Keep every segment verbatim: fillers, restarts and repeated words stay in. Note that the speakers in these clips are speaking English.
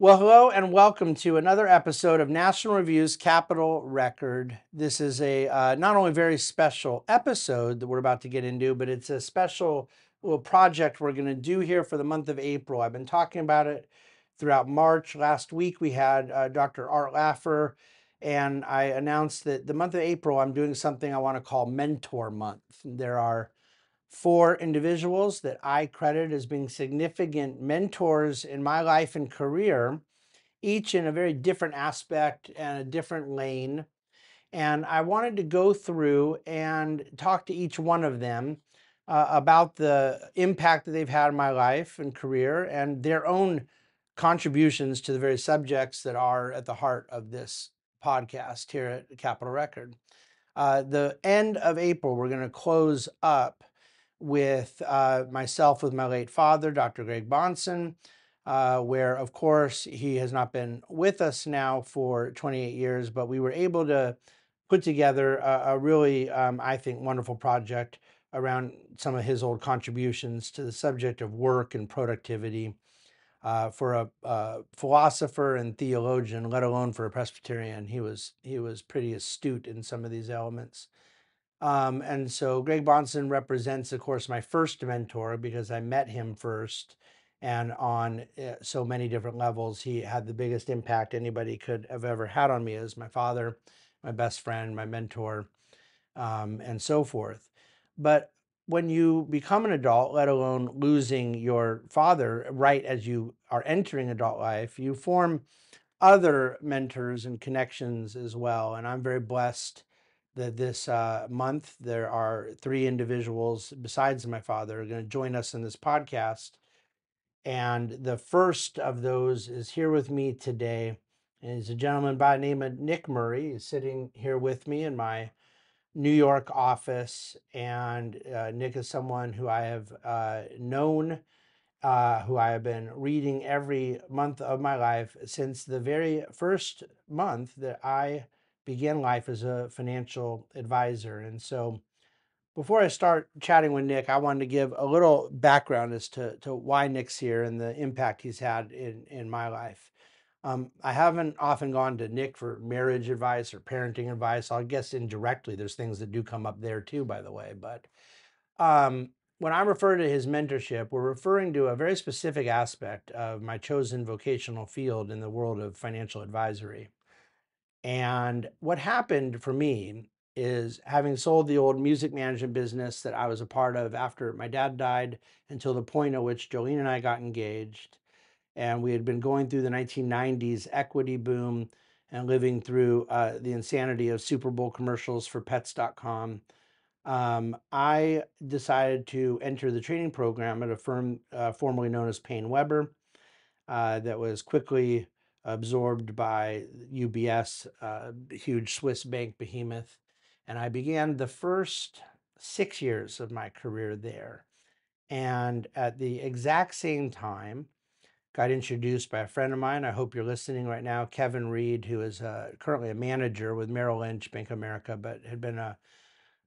Well, hello and welcome to another episode of National Review's Capital Record. This is a uh, not only very special episode that we're about to get into, but it's a special little project we're going to do here for the month of April. I've been talking about it throughout March. Last week we had uh, Doctor Art Laffer, and I announced that the month of April I'm doing something I want to call Mentor Month. There are four individuals that I credit as being significant mentors in my life and career, each in a very different aspect and a different lane. And I wanted to go through and talk to each one of them uh, about the impact that they've had in my life and career and their own contributions to the very subjects that are at the heart of this podcast here at Capital Record. Uh, the end of April, we're going to close up with uh, myself, with my late father, Doctor Greg Bahnsen, uh, where, of course, he has not been with us now for twenty-eight years, but we were able to put together a, a really, um, I think, wonderful project around some of his old contributions to the subject of work and productivity uh, for a, a philosopher and theologian, let alone for a Presbyterian. He was, he was pretty astute in some of these elements. Um, and so Greg Bahnsen represents, of course, my first mentor because I met him first, and on so many different levels, he had the biggest impact anybody could have ever had on me as my father, my best friend, my mentor, um, and so forth. But when you become an adult, let alone losing your father right as you are entering adult life, you form other mentors and connections as well. And I'm very blessed that this uh, month there are three individuals besides my father who are going to join us in this podcast. And the first of those is here with me today. And he's a gentleman by the name of Nick Murray. He's sitting here with me in my New York office. And uh, Nick is someone who I have uh, known, uh, who I have been reading every month of my life since the very first month that I began life as a financial advisor. And so before I start chatting with Nick, I wanted to give a little background as to, to why Nick's here and the impact he's had in, in my life. Um, I haven't often gone to Nick for marriage advice or parenting advice. I guess indirectly there's things that do come up there too, by the way. But um, when I refer to his mentorship, we're referring to a very specific aspect of my chosen vocational field in the world of financial advisory. And what happened for me is, having sold the old music management business that I was a part of after my dad died until the point at which Jolene and I got engaged, and we had been going through the nineteen nineties equity boom and living through uh, the insanity of Super Bowl commercials for pets dot com, um, I decided to enter the training program at a firm uh, formerly known as PaineWebber uh, that was quickly absorbed by U B S, uh, huge Swiss bank behemoth. And I began the first six years of my career there. And at the exact same time, got introduced by a friend of mine. I hope you're listening right now, Kevin Reed, who is uh, currently a manager with Merrill Lynch, Bank of America, but had been a,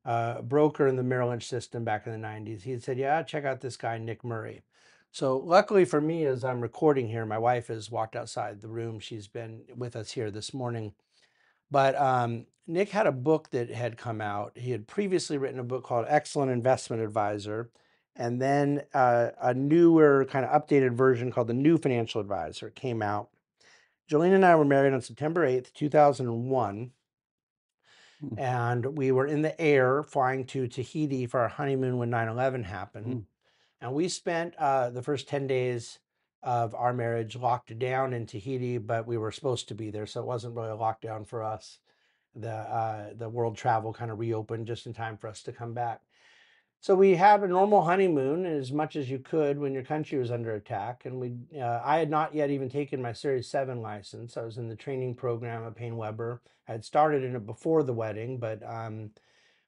a broker in the Merrill Lynch system back in the nineties. He had said, yeah, check out this guy, Nick Murray. So luckily for me, as I'm recording here, my wife has walked outside the room. She's been with us here this morning. But um, Nick had a book that had come out. He had previously written a book called Excellent Investment Advisor, and then uh, a newer kind of updated version called The New Financial Advisor came out. Jolene and I were married on September eighth, two thousand one, mm. and we were in the air flying to Tahiti for our honeymoon when nine eleven happened. Mm. And we spent uh, the first ten days of our marriage locked down in Tahiti, but we were supposed to be there, so it wasn't really a lockdown for us. The uh, the world travel kind of reopened just in time for us to come back. So we had a normal honeymoon as much as you could when your country was under attack. And we uh, I had not yet even taken my Series seven license. I was in the training program at PaineWebber. I had started in it before the wedding, but um,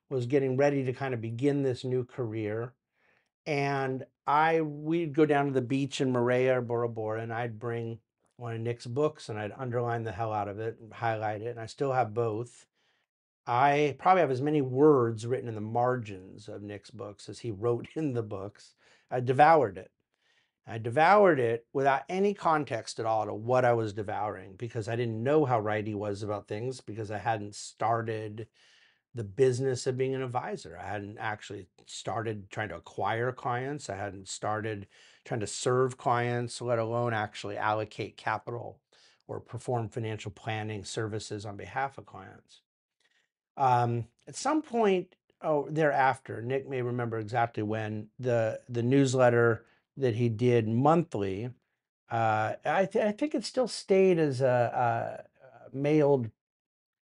was getting ready to kind of begin this new career. And I, we'd go down to the beach in Moorea or Bora Bora, and I'd bring one of Nick's books, and I'd underline the hell out of it and highlight it, and I still have both. I probably have as many words written in the margins of Nick's books as he wrote in the books. I devoured it. I devoured it without any context at all to what I was devouring, because I didn't know how right he was about things, because I hadn't started the business of being an advisor. I hadn't actually started trying to acquire clients. I hadn't started trying to serve clients, let alone actually allocate capital or perform financial planning services on behalf of clients. Um, at some point oh, thereafter, Nick may remember exactly when, the, the newsletter that he did monthly, uh, I, th I think it still stayed as a, a mailed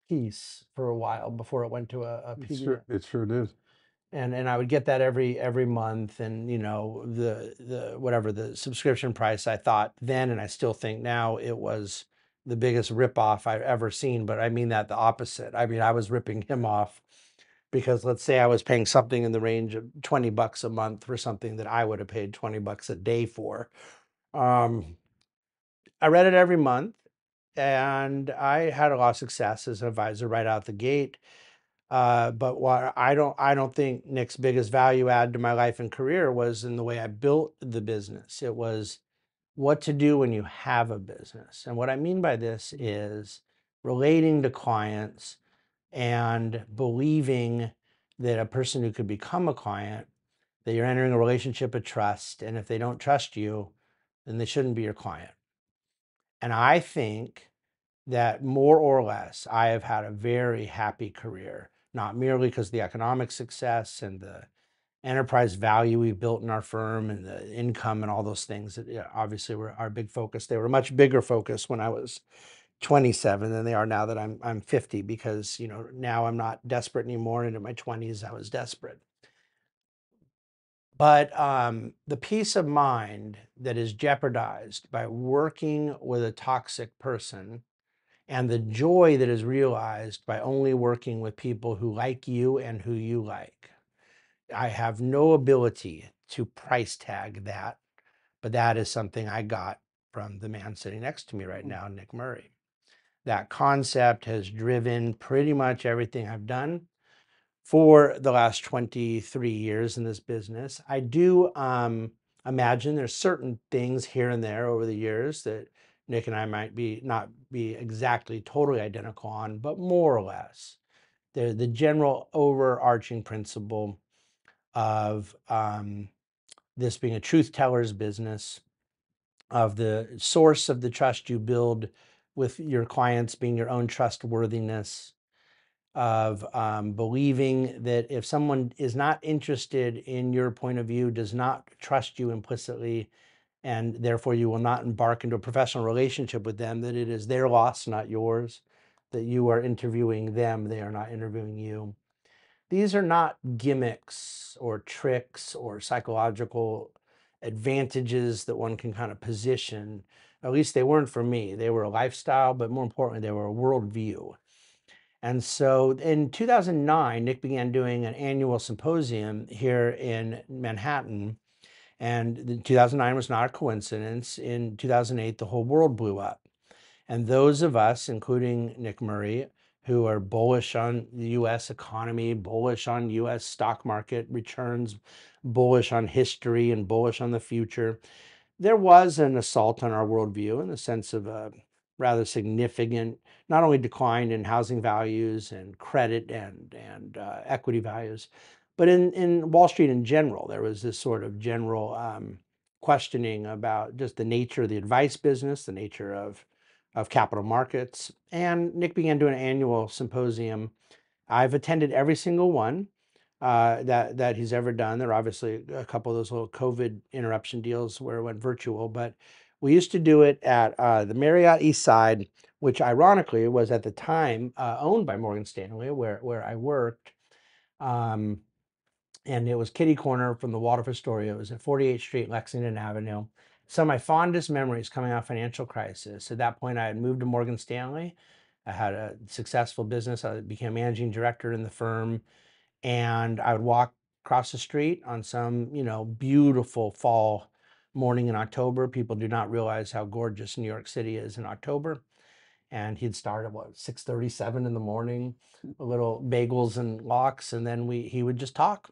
piece for a while before it went to a, a P D F. It sure, it sure did. And and I would get that every every month, and you know the the whatever the subscription price, I thought then, and I still think now, it was the biggest ripoff I've ever seen. But I mean that the opposite. I mean I was ripping him off, because let's say I was paying something in the range of twenty bucks a month for something that I would have paid twenty bucks a day for. Um, I read it every month, and I had a lot of success as an advisor right out the gate. Uh, but what I don't, I don't think Nick's biggest value add to my life and career was in the way I built the business. It was what to do when you have a business. And what I mean by this is relating to clients and believing that a person who could become a client, that you're entering a relationship of trust. And if they don't trust you, then they shouldn't be your client. And I think that more or less, I have had a very happy career, not merely because of the economic success and the enterprise value we built in our firm and the income and all those things that you know, obviously were our big focus. They were a much bigger focus when I was twenty-seven than they are now that I'm, I'm fifty, because you know now I'm not desperate anymore. And in my twenties, I was desperate. But um, the peace of mind that is jeopardized by working with a toxic person, and the joy that is realized by only working with people who like you and who you like, I have no ability to price tag that, but that is something I got from the man sitting next to me right now, Nick Murray. That concept has driven pretty much everything I've done for the last twenty-three years in this business. I do um, imagine there's certain things here and there over the years that Nick and I might be not be exactly totally identical on, but more or less, the the general overarching principle of um, this being a truth teller's business, of the source of the trust you build with your clients being your own trustworthiness, of um, believing that if someone is not interested in your point of view, does not trust you implicitly, and therefore you will not embark into a professional relationship with them, that it is their loss, not yours, that you are interviewing them, they are not interviewing you. These are not gimmicks or tricks or psychological advantages that one can kind of position. At least they weren't for me. They were a lifestyle, but more importantly, they were a worldview. And so in two thousand nine, Nick began doing an annual symposium here in Manhattan. And two thousand nine was not a coincidence. In two thousand eight, the whole world blew up. And those of us, including Nick Murray, who are bullish on the U S economy, bullish on U S stock market returns, bullish on history, and bullish on the future, there was an assault on our worldview in the sense of a rather significant, not only decline in housing values and credit and, and uh, equity values, but in, in Wall Street in general, there was this sort of general um, questioning about just the nature of the advice business, the nature of, of capital markets. And Nick began doing an annual symposium. I've attended every single one uh, that, that he's ever done. There are obviously a couple of those little COVID interruption deals where it went virtual, but we used to do it at uh, the Marriott East Side, which ironically was at the time uh, owned by Morgan Stanley, where, where I worked. Um, and it was kitty corner from the Waldorf Astoria. It was at forty-eighth Street, Lexington Avenue. Some of my fondest memories coming out of financial crisis. At that point, I had moved to Morgan Stanley. I had a successful business. I became managing director in the firm. And I would walk across the street on some, you know, beautiful fall morning in October. People do not realize how gorgeous New York City is in October. And he'd start at what, six thirty-seven in the morning, little bagels and lox. And then we he would just talk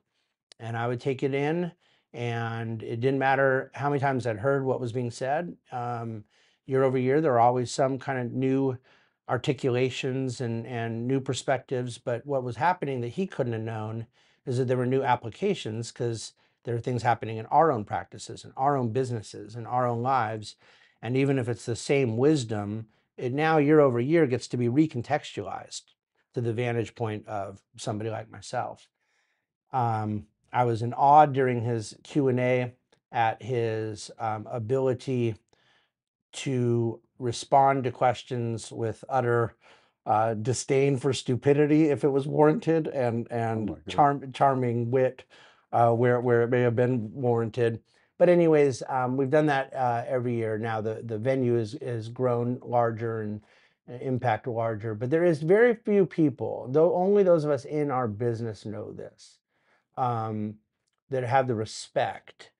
and I would take it in. And it didn't matter how many times I'd heard what was being said. Um, year over year, there are always some kind of new articulations and, and new perspectives. But what was happening that he couldn't have known is that there were new applications, because there are things happening in our own practices, in our own businesses, in our own lives. And even if it's the same wisdom, it now year over year gets to be recontextualized to the vantage point of somebody like myself. Um, I was in awe during his Q and A at his um, ability to respond to questions with utter uh, disdain for stupidity if it was warranted, and, and oh charm, charming wit uh, where, where it may have been warranted. But anyways, um, we've done that uh, every year now. The, the venue is, is grown larger and impact larger, but there is very few people, though only those of us in our business know this, um, that have the respect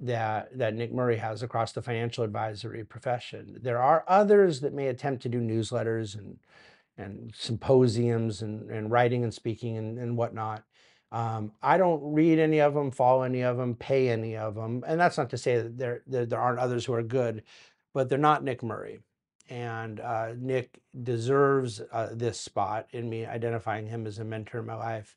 that, that Nick Murray has across the financial advisory profession. There are others that may attempt to do newsletters and, and symposiums and, and writing and speaking and, and whatnot. Um, I don't read any of them, follow any of them, pay any of them. And that's not to say that there, there, there aren't others who are good, but they're not Nick Murray. And uh, Nick deserves uh, this spot in me identifying him as a mentor in my life,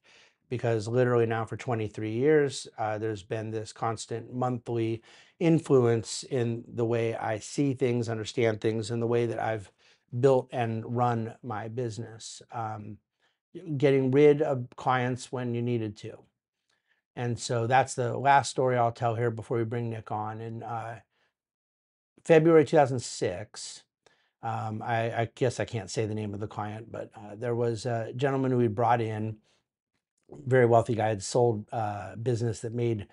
because literally now for twenty-three years, uh, there's been this constant monthly influence in the way I see things, understand things, and the way that I've built and run my business. Um, getting rid of clients when you needed to. And so that's the last story I'll tell here before we bring Nick on. In uh, February two thousand six, Um, I, I guess I can't say the name of the client, but uh, there was a gentleman who we brought in, very wealthy guy, had sold a business that made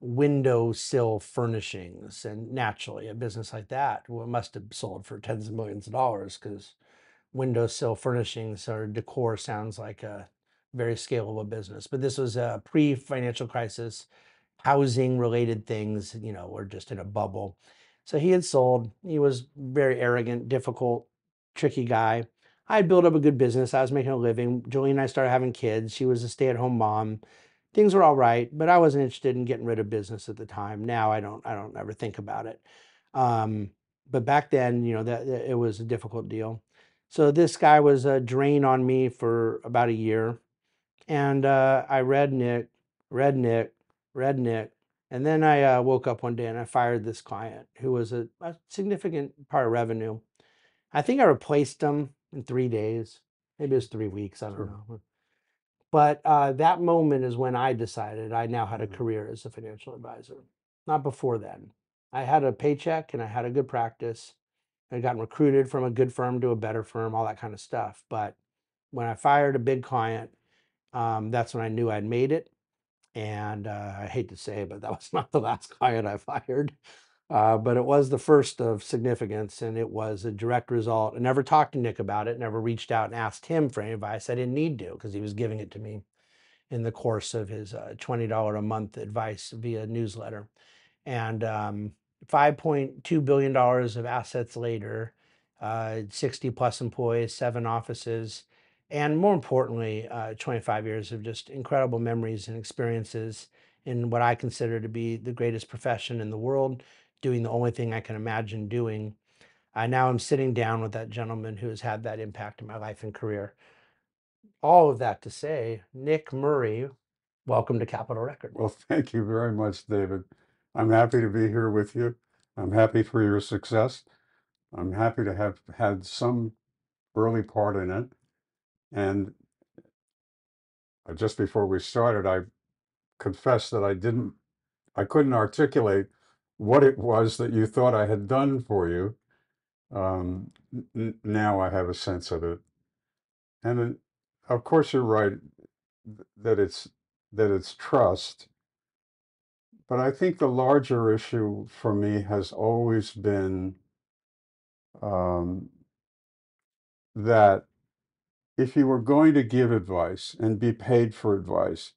windowsill furnishings. And naturally, a business like that must have sold for tens of millions of dollars, because windowsill furnishings or decor sounds like a very scalable business. But this was a pre-financial crisis, housing-related things, you know, we're just in a bubble. So he had sold. He was very arrogant, difficult, tricky guy. I had built up a good business. I was making a living. Jolene and I started having kids. She was a stay-at-home mom. Things were all right, but I wasn't interested in getting rid of business at the time. Now I don't. I don't ever think about it. Um, but back then, you know, that, that it was a difficult deal. So this guy was a drain on me for about a year, and uh, I read Nick, read Nick, read Nick. And then I uh, woke up one day and I fired this client who was a, a significant part of revenue. I think I replaced him in three days. Maybe it was three weeks. I don't sure. know. But uh, that moment is when I decided I now had a career as a financial advisor. Not before then. I had a paycheck and I had a good practice. I'd gotten recruited from a good firm to a better firm, all that kind of stuff. But when I fired a big client, um, that's when I knew I'd made it. And uh, I hate to say it, but that was not the last client I fired, uh, but it was the first of significance, and it was a direct result. I never talked to Nick about it, never reached out and asked him for any advice. I didn't need to, because he was giving it to me in the course of his uh, twenty dollars a month advice via newsletter. And um, five point two billion dollars of assets later, uh, sixty plus employees, seven offices, and more importantly, uh, twenty-five years of just incredible memories and experiences in what I consider to be the greatest profession in the world, doing the only thing I can imagine doing. I now am sitting down with that gentleman who has had that impact in my life and career. All of that to say, Nick Murray, welcome to Capital Record. Well, thank you very much, David. I'm happy to be here with you. I'm happy for your success. I'm happy to have had some early part in it. And just before we started, I confessed that I didn't, I couldn't articulate what it was that you thought I had done for you. Um, n now I have a sense of it, and it, of course you're right that it's that it's trust. But I think the larger issue for me has always been um, that. If you were going to give advice and be paid for advice,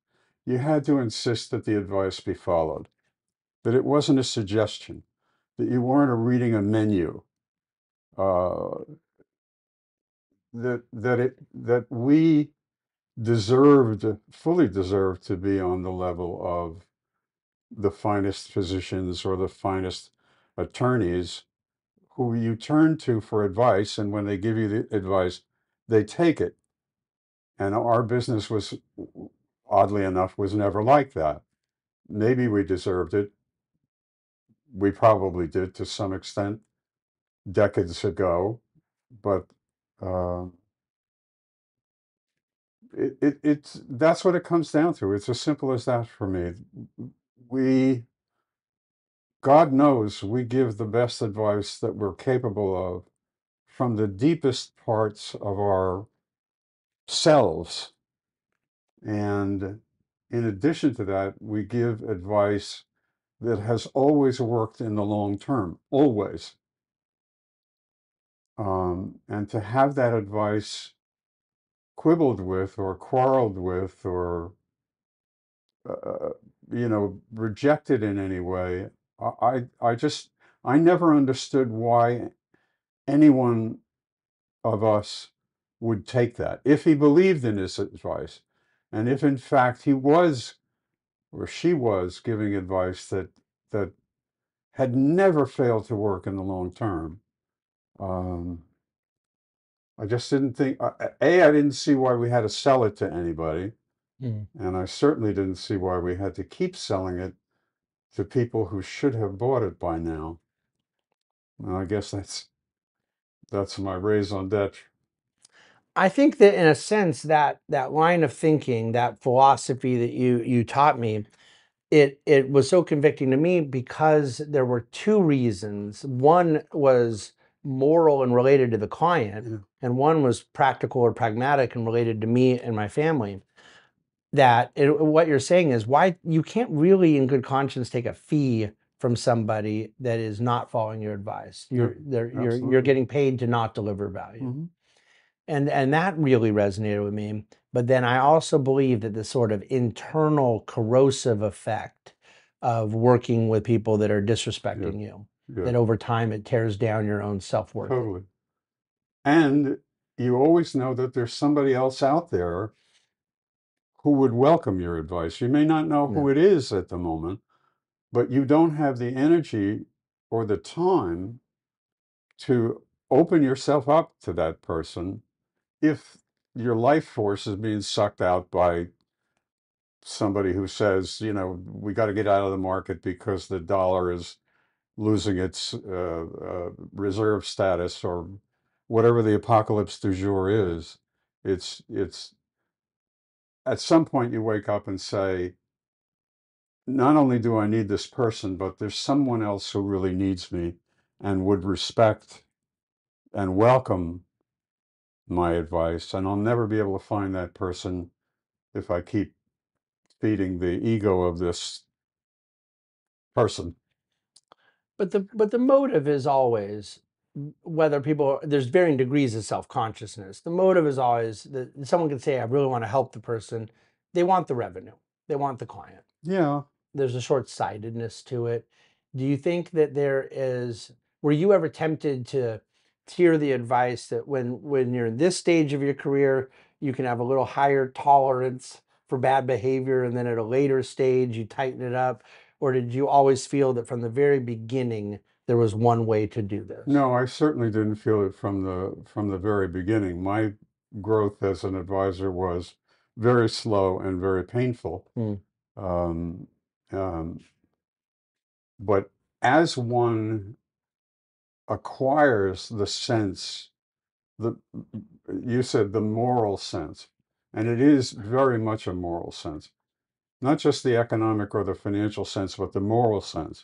you had to insist that the advice be followed, that it wasn't a suggestion, that you weren't reading a menu, uh, that, that, it, that we deserved, fully deserved to be on the level of the finest physicians or the finest attorneys who you turn to for advice. And when they give you the advice, they take it. And our business was, oddly enough, was never like that. Maybe we deserved it. We probably did to some extent decades ago, but uh, it, it, it's, that's what it comes down to. It's as simple as that for me. We, God knows, we give the best advice that we're capable of from the deepest parts of our selves. And in addition to that, we give advice that has always worked in the long term, always. Um, and to have that advice quibbled with or quarreled with or, uh, you know, rejected in any way, I, I just, I never understood why anyone of us would take that. If he believed in his advice, and if in fact he was or she was giving advice that that had never failed to work in the long term, um, I just didn't think, A, I didn't see why we had to sell it to anybody. Mm. And I certainly didn't see why we had to keep selling it to people who should have bought it by now. And I guess that's, that's my raison d'etre. I think that in a sense that that line of thinking, that philosophy that you you taught me, it it was so convicting to me because there were two reasons. One was moral and related to the client, yeah. and one was practical or pragmatic and related to me and my family. That it, what you're saying is why you can't really in good conscience take a fee from somebody that is not following your advice. You're yeah, you're you're getting paid to not deliver value. Mm-hmm. And, and that really resonated with me. But then I also believe that the sort of internal corrosive effect of working with people that are disrespecting yeah. you, yeah. that over time it tears down your own self-worth. Totally. And you always know that there's somebody else out there who would welcome your advice. You may not know who yeah. it is at the moment, but you don't have the energy or the time to open yourself up to that person. If your life force is being sucked out by somebody who says, you know, we got to get out of the market because the dollar is losing its uh, uh, reserve status or whatever the apocalypse du jour is, it's, it's, at some point you wake up and say, not only do I need this person, but there's someone else who really needs me and would respect and welcome my advice, and I'll never be able to find that person if I keep feeding the ego of this person. But the but the motive is always, whether people, there's varying degrees of self-consciousness. The motive is always that someone can say, I really want to help the person. They want the revenue. They want the client. Yeah. There's a short-sightedness to it. Do you think that there is, were you ever tempted to hear the advice that when when you're in this stage of your career, you can have a little higher tolerance for bad behavior, and then at a later stage you tighten it up? Or did you always feel that from the very beginning there was one way to do this? No, I certainly didn't feel it from the from the very beginning. My growth as an advisor was very slow and very painful. Mm. Um, um, but as one acquires the sense, the, you said the moral sense, and it is very much a moral sense, not just the economic or the financial sense, but the moral sense,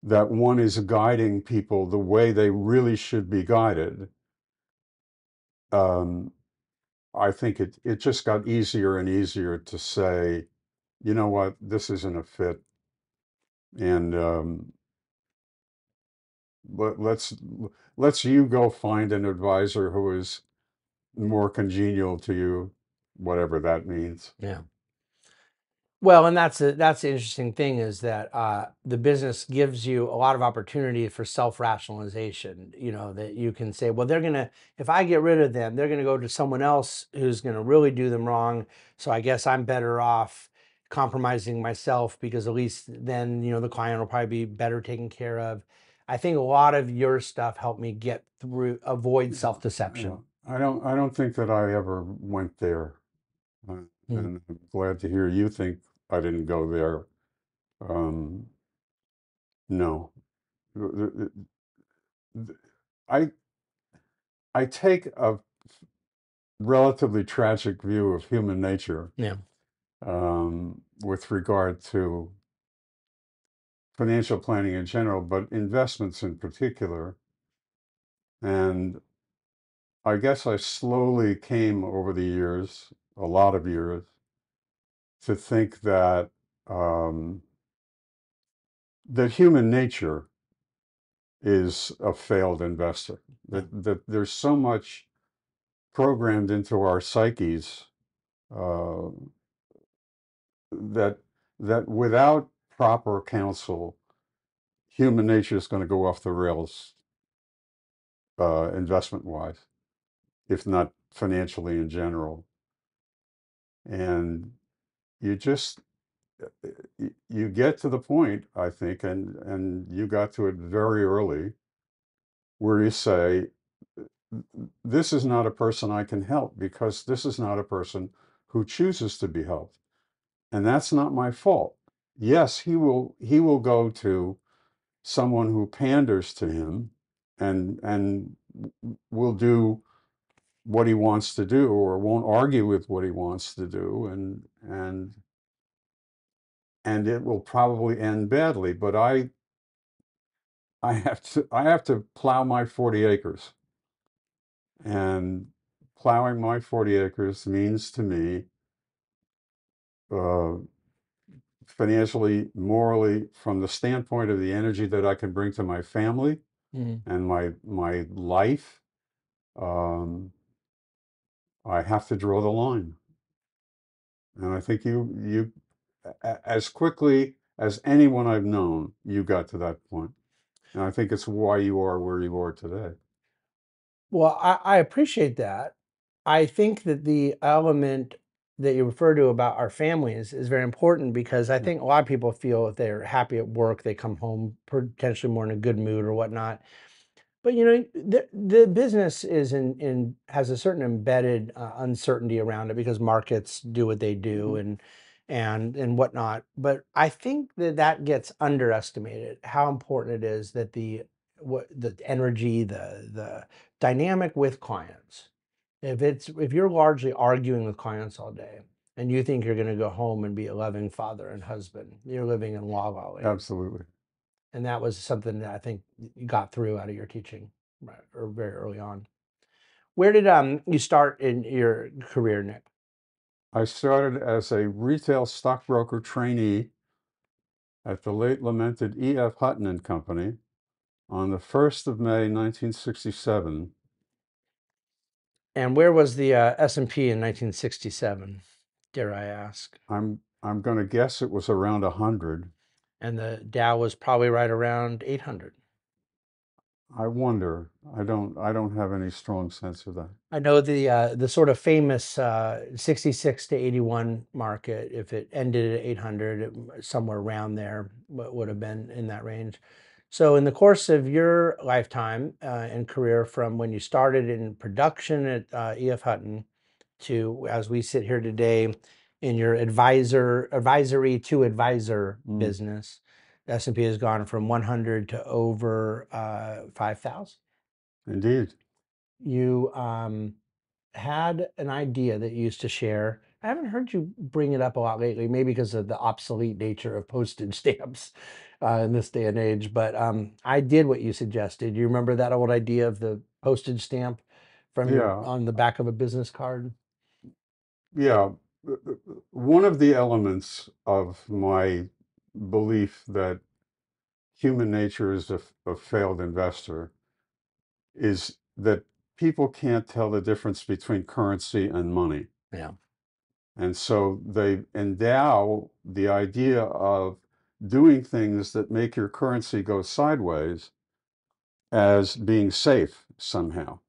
that one is guiding people the way they really should be guided. Um, I think it, it just got easier and easier to say, you know what, this isn't a fit. And, um, Let, let's let's you go find an advisor who is more congenial to you, whatever that means. Yeah. Well, and that's a, that's the interesting thing is that uh, the business gives you a lot of opportunity for self-rationalization. You know, that you can say, well, they're gonna, if I get rid of them, they're gonna go to someone else who's gonna really do them wrong. So I guess I'm better off compromising myself, because at least then, you know, the client will probably be better taken care of. I think a lot of your stuff helped me get through, avoid self-deception. Yeah. I don't, I don't think that I ever went there. Uh, mm-hmm. And I'm glad to hear you think I didn't go there. Um, no, I, I take a relatively tragic view of human nature. Yeah. Um, with regard to financial planning in general, but investments in particular. And I guess I slowly came over the years, a lot of years, to think that um, that human nature is a failed investor, that, that there's so much programmed into our psyches uh, that that without proper counsel, human nature is going to go off the rails uh, investment-wise, if not financially in general. And you just, you get to the point, I think, and, and you got to it very early, where you say, this is not a person I can help, because this is not a person who chooses to be helped. And that's not my fault. Yes, he will he will go to someone who panders to him and and will do what he wants to do, or won't argue with what he wants to do, and and and it will probably end badly. But I I have to I have to plow my forty acres. And plowing my forty acres means to me Uh, financially, morally, from the standpoint of the energy that I can bring to my family mm. and my my life, um, I have to draw the line. And I think you you as quickly as anyone I've known, you got to that point. And I think it's why you are where you are today. Well, I, I appreciate that. I think that the element that you refer to about our families is very important, because I think a lot of people feel if they're happy at work, they come home potentially more in a good mood or whatnot. But you know, the, the business is in, in has a certain embedded uh, uncertainty around it, because markets do what they do and and and whatnot. But I think that that gets underestimated, how important it is that the what the energy, the the dynamic with clients. If it's if you're largely arguing with clients all day, and you think you're going to go home and be a loving father and husband, you're living in la la land. Absolutely. And that was something that I think you got through out of your teaching, right, or very early on. Where did um you start in your career, Nick? I started as a retail stockbroker trainee at the late lamented E F Hutton and Company on the first of May nineteen sixty-seven. And where was the uh, S and P in nineteen sixty-seven, dare I ask? I'm I'm going to guess it was around one hundred. And the Dow was probably right around eight hundred. I wonder. I don't I don't have any strong sense of that. I know the uh, the sort of famous uh, sixty-six to eighty-one market, if it ended at eight hundred, it, somewhere around there, would have been in that range. So in the course of your lifetime uh, and career, from when you started in production at uh, E F Hutton to as we sit here today in your advisor advisory to advisor mm. business, the S and P has gone from one hundred to over uh, five thousand. Indeed. You um, had an idea that you used to share. I haven't heard you bring it up a lot lately, maybe because of the obsolete nature of postage stamps uh, in this day and age. But um, I did what you suggested. You remember that old idea of the postage stamp from yeah. your, on the back of a business card? Yeah. One of the elements of my belief that human nature is a, a failed investor is that people can't tell the difference between currency and money. Yeah. And so they endow the idea of doing things that make your currency go sideways as being safe somehow,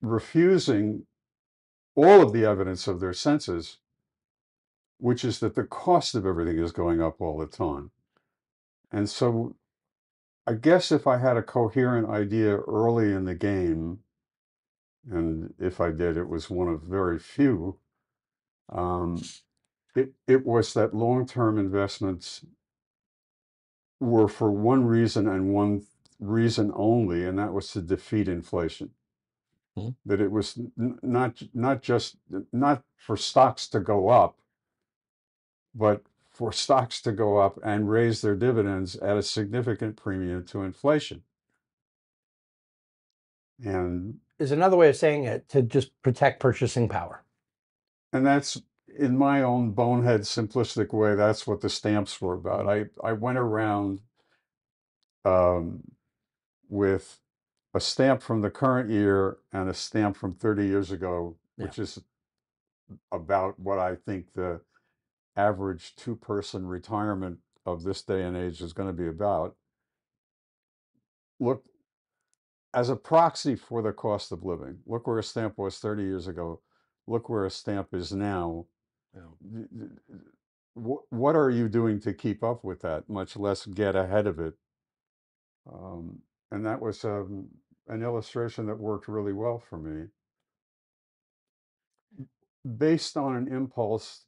refusing all of the evidence of their senses which is that the cost of everything is going up all the time. And so I guess if I had a coherent idea early in the game, and if I did, it was one of very few, um, it, it was that long-term investments were for one reason and one reason only, and that was to defeat inflation. Mm-hmm. That it was not, not just, not for stocks to go up, but for stocks to go up and raise their dividends at a significant premium to inflation. And is another way of saying it, to just protect purchasing power. And that's, in my own bonehead simplistic way, that's what the stamps were about. I, I went around um, with a stamp from the current year and a stamp from thirty years ago, which yeah. is about what I think the average two-person retirement of this day and age is going to be about. Look, as a proxy for the cost of living, look where a stamp was thirty years ago, look where a stamp is now. Yeah. What are you doing to keep up with that, much less get ahead of it? Um, and that was um, an illustration that worked really well for me, based on an impulse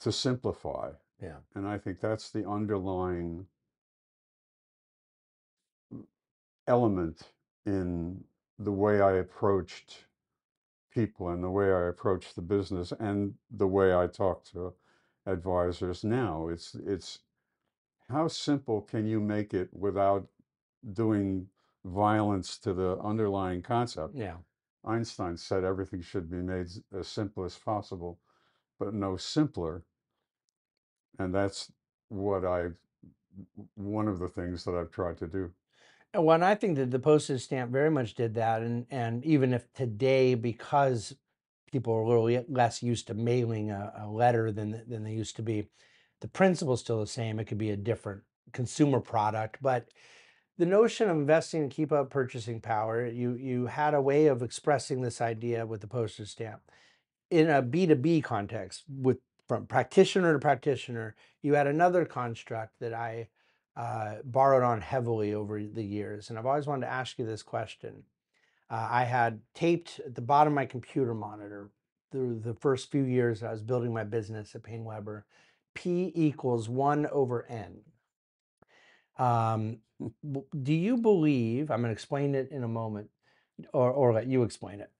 to simplify. Yeah. And I think that's the underlying element in the way I approached people and the way I approach the business and the way I talk to advisors now. It's, it's how simple can you make it without doing violence to the underlying concept? Yeah. Einstein said everything should be made as simple as possible, but no simpler. And that's what I, one of the things that I've tried to do. And when I think that the postage stamp very much did that, and, and even if today, because people are a little less used to mailing a, a letter than, than they used to be, the principle's still the same. It could be a different consumer product, but the notion of investing to keep up purchasing power, you, you had a way of expressing this idea with the postage stamp. In a B two B context, with from practitioner to practitioner, you had another construct that I uh, borrowed on heavily over the years. And I've always wanted to ask you this question. Uh, I had taped at the bottom of my computer monitor through the first few years I was building my business at PaineWebber, P equals one over N. Um, do you believe, I'm gonna explain it in a moment, or, or let you explain it,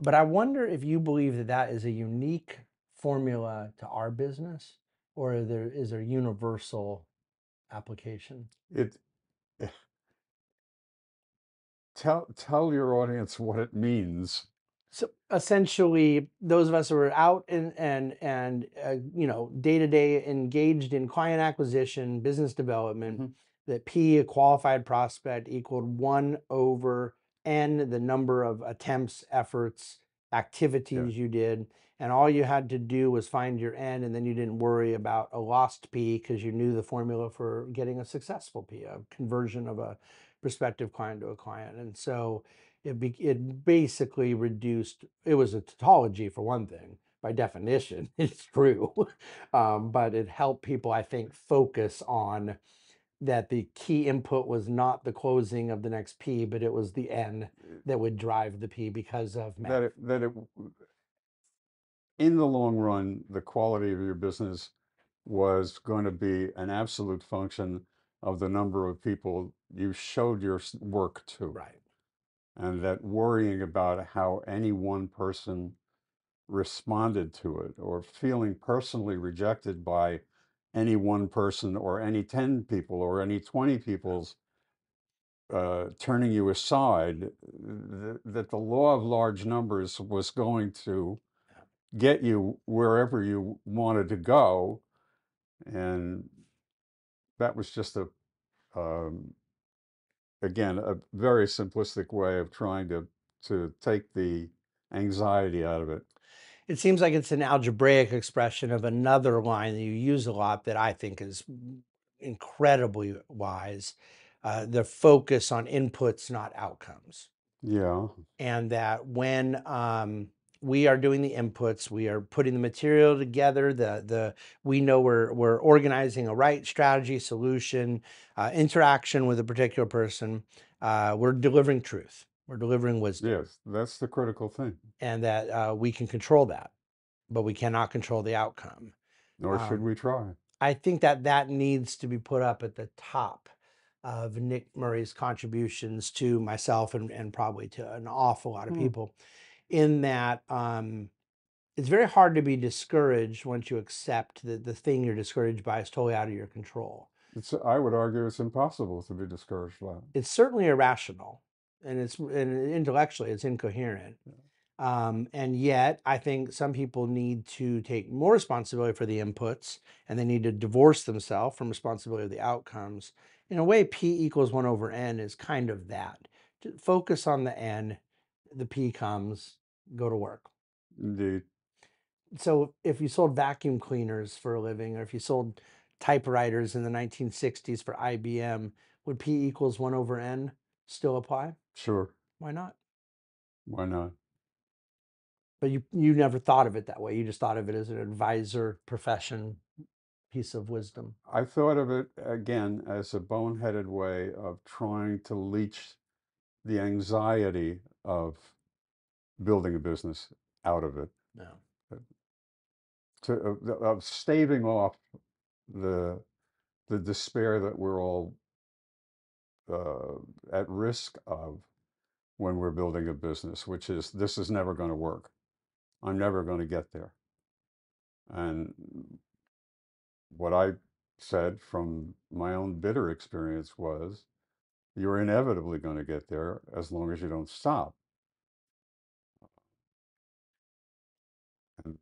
but I wonder if you believe that that is a unique formula to our business, or is there, is there universal application? It, tell, tell your audience what it means. So essentially, those of us who are out and, and, and uh, you know, day-to-day engaged in client acquisition, business development, mm-hmm. that P, a qualified prospect, equaled one over N, the number of attempts, efforts, activities yeah. you did, and all you had to do was find your N, and then you didn't worry about a lost P because you knew the formula for getting a successful P, a conversion of a prospective client to a client. And so it, be, it basically reduced, it was a tautology for one thing, by definition, it's true, um, but it helped people, I think, focus on that the key input was not the closing of the next P, but it was the N that would drive the P because of math. That it, that it, in the long run, the quality of your business was going to be an absolute function of the number of people you showed your work to. Right. And that worrying about how any one person responded to it, or feeling personally rejected by any one person or any ten people or any twenty people's uh, turning you aside, th that the law of large numbers was going to get you wherever you wanted to go. And that was just a, um, again, a very simplistic way of trying to, to take the anxiety out of it. It seems like it's an algebraic expression of another line that you use a lot that I think is incredibly wise, uh, the focus on inputs, not outcomes. Yeah. And that when um, we are doing the inputs, we are putting the material together, the the we know we're we're organizing a right strategy, solution, uh, interaction with a particular person. Uh, we're delivering truth, we're delivering wisdom. Yes, that's the critical thing. And that uh, we can control that, but we cannot control the outcome. Nor um, should we try. I think that that needs to be put up at the top of Nick Murray's contributions to myself and, and probably to an awful lot of mm. people, in that um, it's very hard to be discouraged once you accept that the thing you're discouraged by is totally out of your control. It's, I would argue it's impossible to be discouraged by it. It's certainly irrational, and it's and intellectually it's incoherent. Yeah. Um, and yet, I think some people need to take more responsibility for the inputs, and they need to divorce themselves from responsibility of the outcomes. In a way, P equals one over N is kind of that. Focus on the N, the P comes, go to work. Indeed. So if you sold vacuum cleaners for a living, or if you sold typewriters in the nineteen sixties for I B M, would P equals one over N still apply? Sure. Why not? Why not? But you, you never thought of it that way. You just thought of it as an advisor profession piece of wisdom. I thought of it, again, as a boneheaded way of trying to leech the anxiety of building a business out of it. No. To, of, of staving off the, the despair that we're all uh, at risk of when we're building a business, which is, this is never going to work. I'm never going to get there. And what I said from my own bitter experience was, you're inevitably going to get there as long as you don't stop. And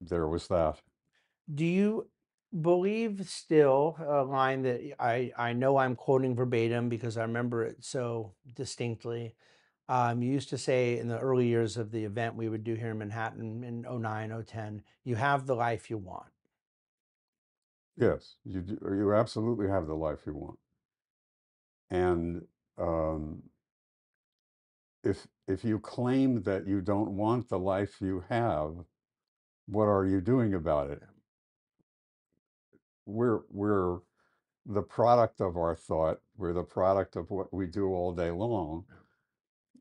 there was that. Do you believe still a line that I, I know I'm quoting verbatim because I remember it so distinctly. Um, you used to say in the early years of the event we would do here in Manhattan in oh nine, oh ten, you have the life you want. Yes, you do, you absolutely have the life you want. And um, if, if you claim that you don't want the life you have, what are you doing about it? We're, we're the product of our thought. We're the product of what we do all day long.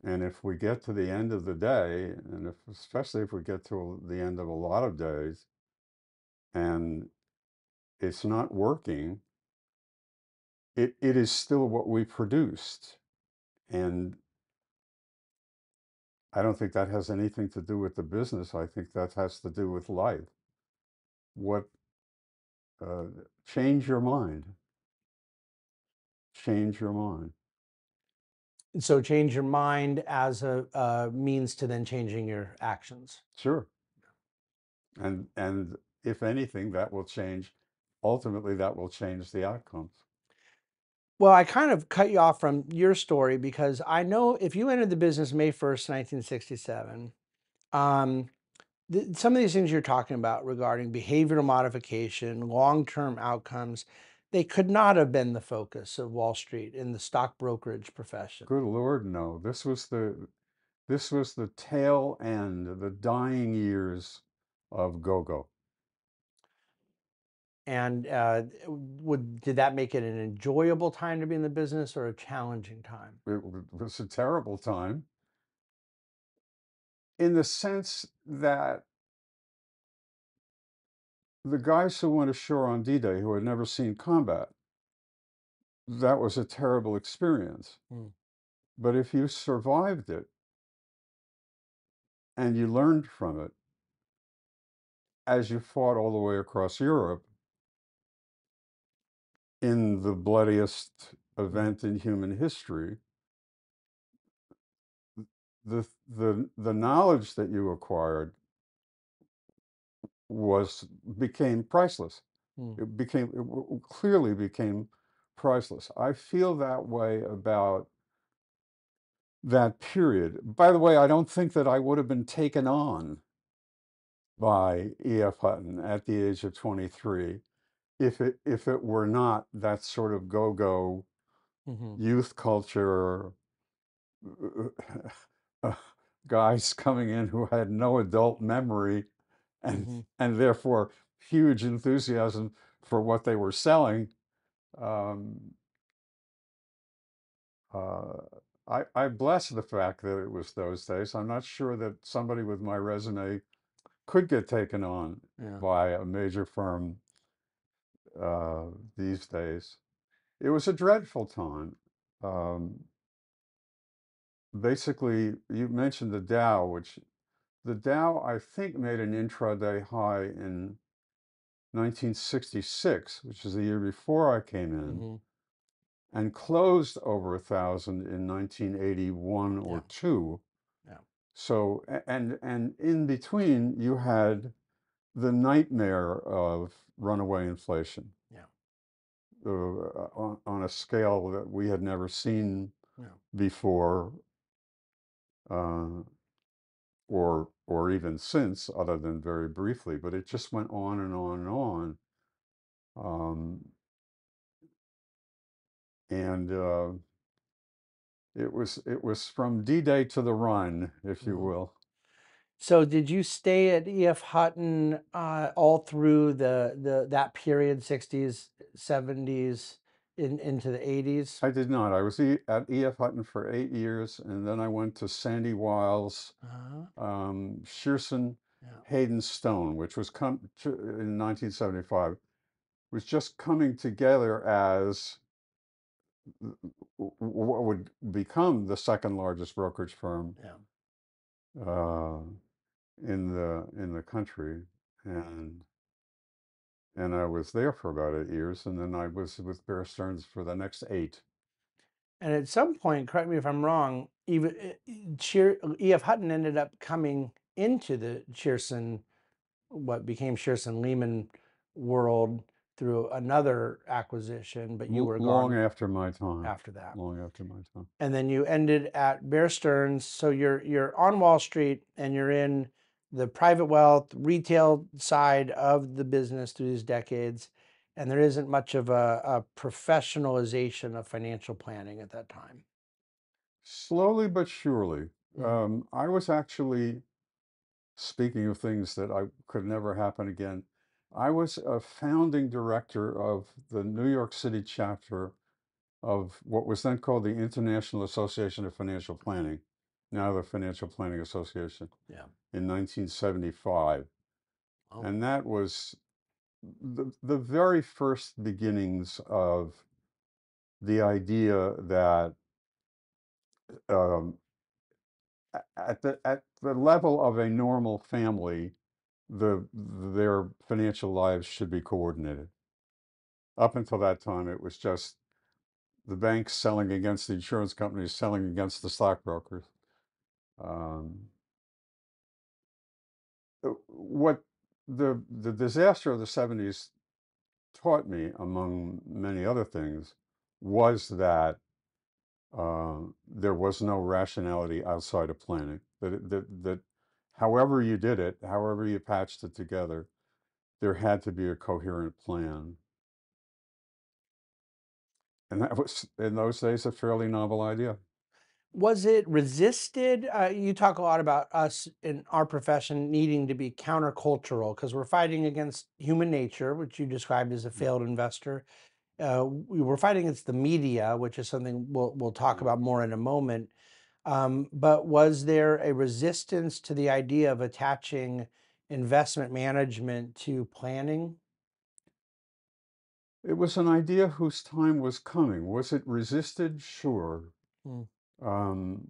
And if we get to the end of the day, and if, especially if we get to the end of a lot of days, and it's not working, it, it is still what we produced. And I don't think that has anything to do with the business. I think that has to do with life. What, uh, change your mind. Change your mind. So change your mind as a, a means to then changing your actions. Sure. And, and if anything, that will change. Ultimately, that will change the outcomes. Well, I kind of cut you off from your story because I know if you entered the business May first, nineteen sixty-seven, um, th some of these things you're talking about regarding behavioral modification, long-term outcomes, they could not have been the focus of Wall Street in the stock brokerage profession. Good Lord, no. This was the, this was the tail end, the dying years of go-go. And uh, would, did that make it an enjoyable time to be in the business or a challenging time? It was a terrible time in the sense that the guys who went ashore on D-Day who had never seen combat, that was a terrible experience. Mm. But if you survived it and you learned from it, as you fought all the way across Europe in the bloodiest event in human history, the, the, the knowledge that you acquired was became priceless. Mm. It became it clearly became priceless. I feel that way about that period. By the way, I don't think that I would have been taken on by E F. Hutton at the age of twenty-three if it if it were not that sort of go-go, mm-hmm. youth culture, guys coming in who had no adult memory and, mm-hmm. and therefore huge enthusiasm for what they were selling. Um, uh, I, I bless the fact that it was those days. I'm not sure that somebody with my resume could get taken on yeah. by a major firm uh, these days. It was a dreadful time. Um, basically, you mentioned the Dow, which the Dow, I think, made an intraday high in nineteen sixty-six, which is the year before I came in, mm-hmm. and closed over a thousand in nineteen eighty-one yeah. or two. Yeah. So, and and in between, you had the nightmare of runaway inflation. Yeah. Uh, on, on a scale that we had never seen yeah. before, uh, or or even since, other than very briefly, but it just went on and on and on. Um, and uh, it was it was from D-Day to the Rhine, if you will. So did you stay at E F. Hutton uh, all through the, the that period, sixties, seventies, in, into the eighties? I did not. I was e- at E F. Hutton for eight years, and then I went to Sandy Wiles, uh-huh. um, Shearson, yeah. Hayden Stone, which was com- in nineteen seventy-five, was just coming together as what would become the second largest brokerage firm. Yeah. Uh, in the in the country, and and I was there for about eight years, and then I was with Bear Stearns for the next eight. And at some point, correct me if I'm wrong, even E F. Hutton ended up coming into the Shearson, what became Shearson Lehman world through another acquisition, but you were long gone after my time. After that, long after my time, and then you ended at Bear Stearns. So you're you're on Wall Street, and you're in the private wealth retail side of the business through these decades, and there isn't much of a, a professionalization of financial planning at that time. Slowly but surely, mm-hmm. um, I was actually speaking of things that I could never happen again. I was a founding director of the New York City chapter of what was then called the International Association of Financial Planning, now the Financial Planning Association, yeah. in nineteen seventy-five. Oh. And that was the, the very first beginnings of the idea that um, at the, at the level of a normal family, The, their financial lives should be coordinated. Up until that time, it was just the banks selling against the insurance companies, selling against the stockbrokers. Um, what the, the disaster of the seventies taught me, among many other things, was that uh, there was no rationality outside of planning. That, that, that However you did it, however you patched it together, there had to be a coherent plan. And that was, in those days, a fairly novel idea. Was it resisted? Uh, you talk a lot about us in our profession needing to be countercultural because we're fighting against human nature, which you described as a failed investor. Uh, we were fighting against the media, which is something we'll, we'll talk about more in a moment. Um, but was there a resistance to the idea of attaching investment management to planning? It was an idea whose time was coming. Was it resisted? Sure. Mm. Um,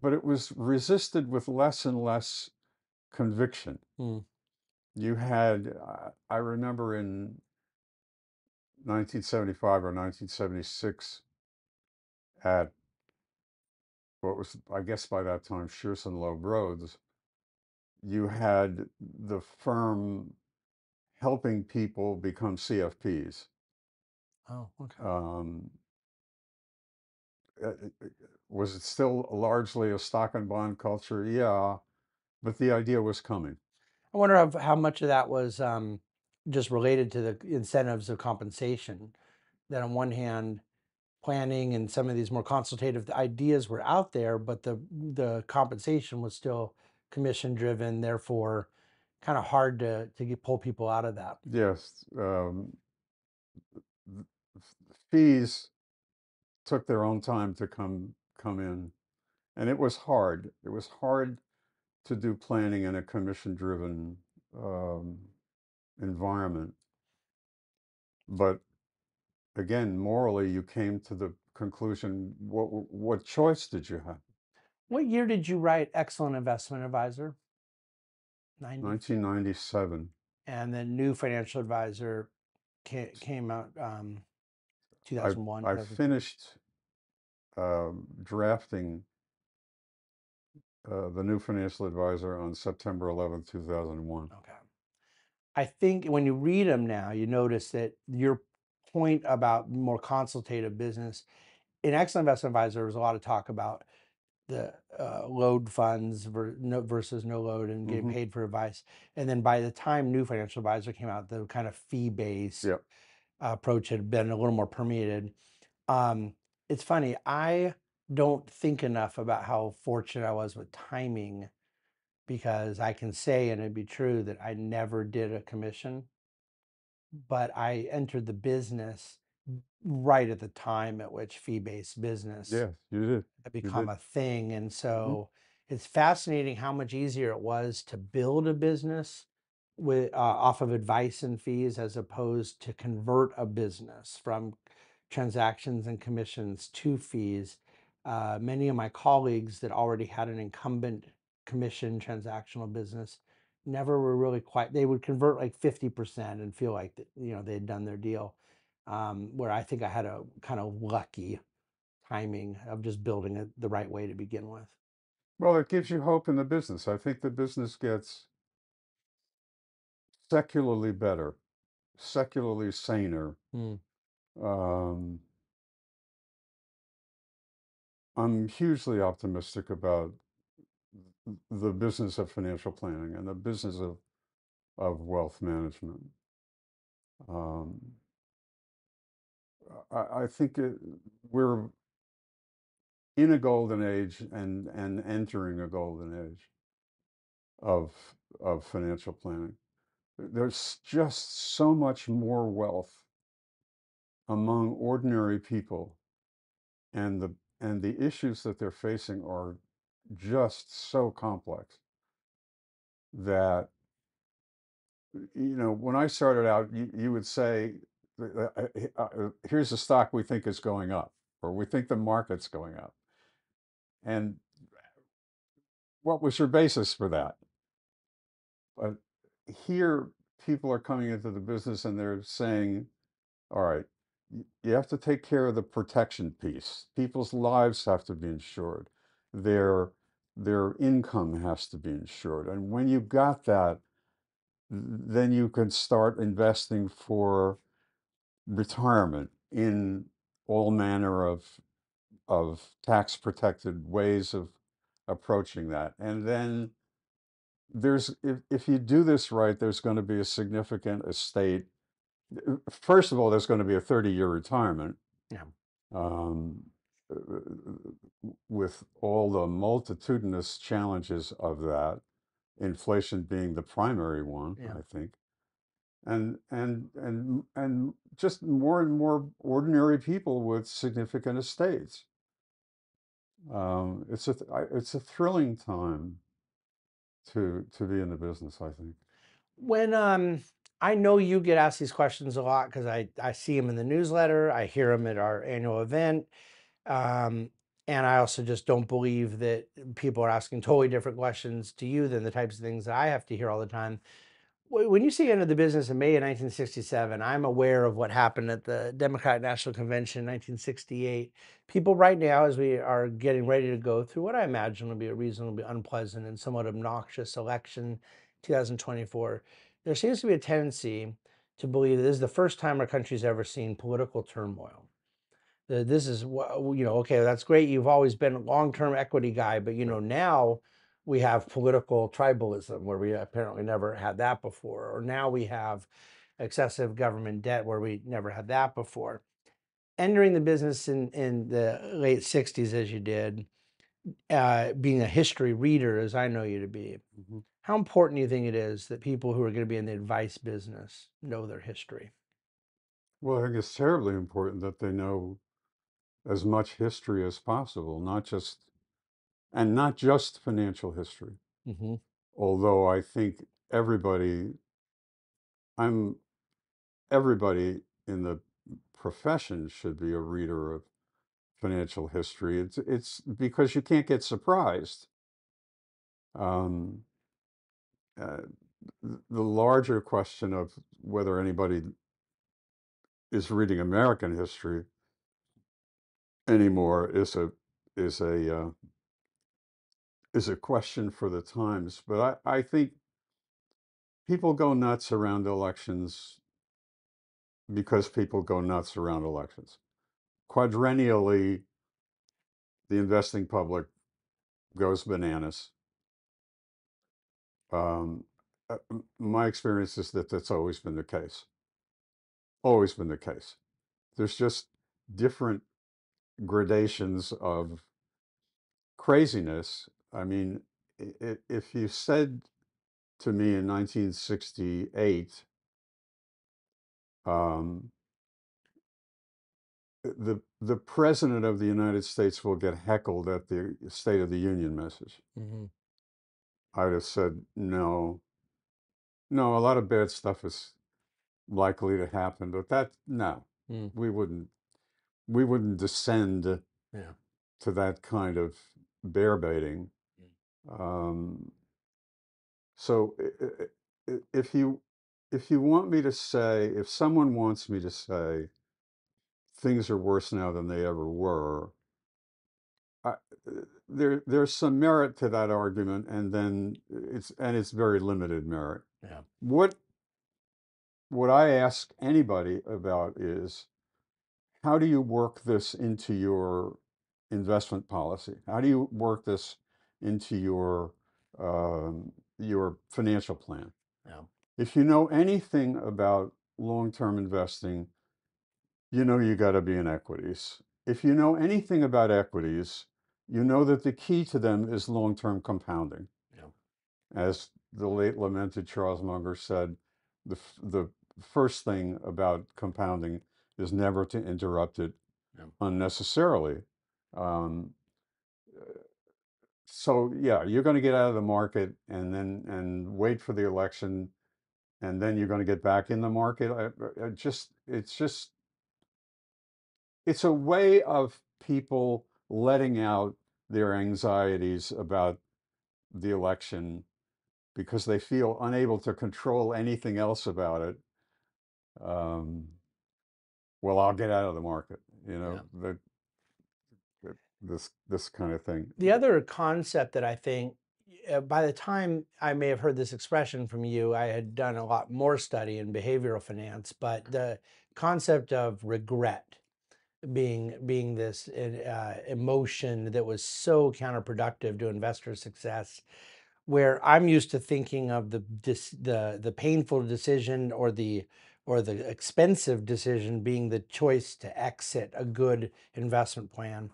but it was resisted with less and less conviction. Mm. You had, I remember in nineteen seventy-five or nineteen seventy-six at what was, I guess by that time, Shearson Loeb Rhodes, you had the firm helping people become C F Ps. Oh, okay. Um, was it still largely a stock and bond culture? Yeah, but the idea was coming. I wonder how, how much of that was um, just related to the incentives of compensation, that on one hand, planning and some of these more consultative ideas were out there, but the the compensation was still commission driven, therefore kind of hard to to get, pull people out of that. Yes, um, fees took their own time to come come in, and it was hard. It was hard to do planning in a commission-driven um, environment. But again, morally, you came to the conclusion, what, what choice did you have? What year did you write Excellent Investment Advisor? nineteen ninety-seven. And the New Financial Advisor ca came out um, two thousand one. I, I finished uh, drafting Uh, the New Financial Advisor on September eleventh, two thousand one. Okay. I think when you read them now, you notice that your point about more consultative business, in Excellent Investment Advisor, there was a lot of talk about the uh, load funds ver no, versus no load and getting mm-hmm. paid for advice. And then by the time New Financial Advisor came out, the kind of fee-based yep. approach had been a little more permeated. Um, it's funny, I... don't think enough about how fortunate I was with timing, because I can say, and it'd be true, that I never did a commission, but I entered the business right at the time at which fee-based business yeah, you did. had become you did. a thing. And so mm-hmm. it's fascinating how much easier it was to build a business with uh, off of advice and fees, as opposed to convert a business from transactions and commissions to fees. Uh, many of my colleagues that already had an incumbent commission transactional business never were really quite, they would convert like fifty percent and feel like, the, you know, they'd done their deal. Um, where I think I had a kind of lucky timing of just building it the right way to begin with. Well, it gives you hope in the business. I think the business gets secularly better, secularly saner. Mm. Um, I'm hugely optimistic about the business of financial planning and the business of, of wealth management. Um, I, I think it, we're in a golden age and, and entering a golden age of, of financial planning. There's just so much more wealth among ordinary people, and the And the issues that they're facing are just so complex that, you know, when I started out, you, you would say, here's a stock we think is going up, or we think the market's going up. And what was your basis for that? But here, people are coming into the business and they're saying, all right, you have to take care of the protection piece. People's lives have to be insured. Their, their income has to be insured. And when you've got that, then you can start investing for retirement in all manner of, of tax-protected ways of approaching that. And then there's, if, if you do this right, there's going to be a significant estate. First of all, there's going to be a thirty-year retirement, yeah. um, with all the multitudinous challenges of that, inflation being the primary one, yeah. I think, and and and and just more and more ordinary people with significant estates. Um, it's a it's a thrilling time to to be in the business, I think. When um. I know you get asked these questions a lot because I, I see them in the newsletter. I hear them at our annual event. Um, and I also just don't believe that people are asking totally different questions to you than the types of things that I have to hear all the time. When you see Into the Business in May of nineteen sixty-seven, I'm aware of what happened at the Democratic National Convention in nineteen sixty-eight. People right now, as we are getting ready to go through what I imagine will be a reasonably unpleasant and somewhat obnoxious election two thousand twenty-four, there seems to be a tendency to believe that this is the first time our country's ever seen political turmoil. This is, you know, okay, that's great. You've always been a long-term equity guy, but, you know, now we have political tribalism where we apparently never had that before, or now we have excessive government debt where we never had that before. entering the business in, in the late sixties as you did, uh, being a history reader as I know you to be, mm-hmm. how important do you think it is that people who are going to be in the advice business know their history? Well, I think it's terribly important that they know as much history as possible, not just, and not just financial history. Mm-hmm. Although I think everybody, I'm, everybody in the profession should be a reader of financial history. It's, it's because you can't get surprised. Um, uh, the larger question of whether anybody is reading American history anymore is a is a uh, is a question for the times. But I, I think people go nuts around elections because people go nuts around elections. Quadrennially, the investing public goes bananas. Um, my experience is that that's always been the case. Always been the case. There's just different gradations of craziness. I mean, if you said to me in nineteen sixty-eight, um, the the president of the United States will get heckled at the State of the Union message, mm-hmm. I would have said, no, no, a lot of bad stuff is likely to happen, but that, no, mm. we wouldn't, we wouldn't descend yeah. to that kind of bear baiting. Um, so if you, if you want me to say, if someone wants me to say things are worse now than they ever were, I, there, there's some merit to that argument, and then it's, and it's very limited merit. Yeah. What, what I ask anybody about is, how do you work this into your investment policy? How do you work this into your um, your financial plan? Yeah. If you know anything about long-term investing, you know you got to be in equities. If you know anything about equities, you know that the key to them is long-term compounding. Yeah. As the late lamented Charles Munger said, the the first thing about compounding is never to interrupt it yeah. unnecessarily. Um, So, yeah, you're going to get out of the market and then and wait for the election, and then you're going to get back in the market. I, I just it's just it's a way of people letting out their anxieties about the election because they feel unable to control anything else about it. Um, well, I'll get out of the market, you know, yeah. the, this this kind of thing. The other concept that I think, uh, by the time I may have heard this expression from you, I had done a lot more study in behavioral finance, but the concept of regret being being this uh, emotion that was so counterproductive to investor success, where I'm used to thinking of the the the painful decision or the or the expensive decision being the choice to exit a good investment plan.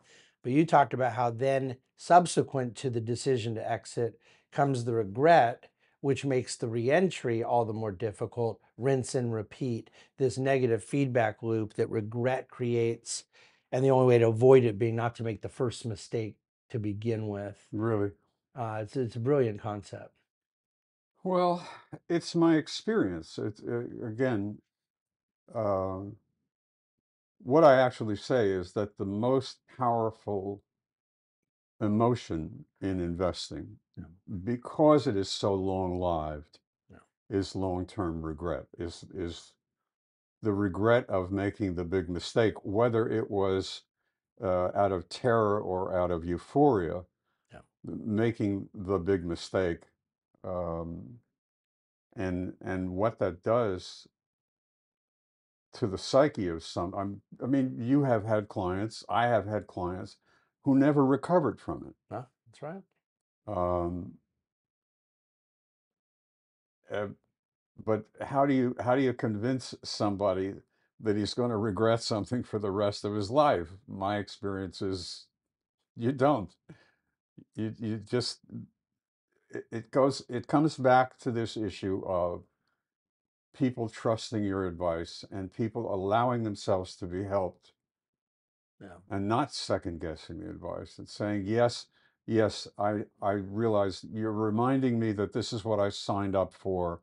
But you talked about how then subsequent to the decision to exit comes the regret, which makes the reentry all the more difficult, rinse and repeat, this negative feedback loop that regret creates. And the only way to avoid it being not to make the first mistake to begin with. Really? Uh, it's, it's a brilliant concept. Well, it's my experience. It's, uh, again, uh... what I actually say is that the most powerful emotion in investing, yeah. because it is so long-lived, yeah. is long-term regret, is, is the regret of making the big mistake, whether it was uh, out of terror or out of euphoria, yeah. making the big mistake. Um, and, and what that does to the psyche of some, I'm, I mean, you have had clients, I have had clients who never recovered from it. Yeah, that's right. Um, uh, but how do you, how do you convince somebody that he's going to regret something for the rest of his life. My experience is you don't. You, you just, it, it goes, it comes back to this issue of people trusting your advice and people allowing themselves to be helped. Yeah. And not second guessing the advice and saying, yes, yes, I, I realize you're reminding me that this is what I signed up for,